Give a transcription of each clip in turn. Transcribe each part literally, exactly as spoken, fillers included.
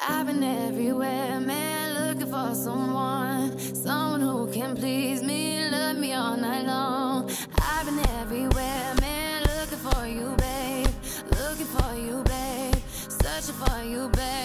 I've been everywhere, man, looking for someone, someone who can please me, love me all night long. I've been everywhere, man, looking for you, babe, looking for you, babe, searching for you, babe.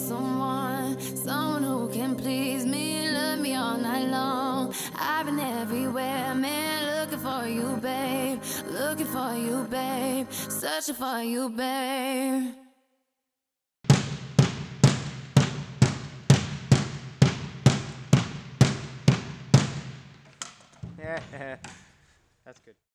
Someone, someone who can please me, love me all night long. I've been everywhere, man, looking for you, babe, looking for you, babe, searching for you, babe. Yeah, that's good.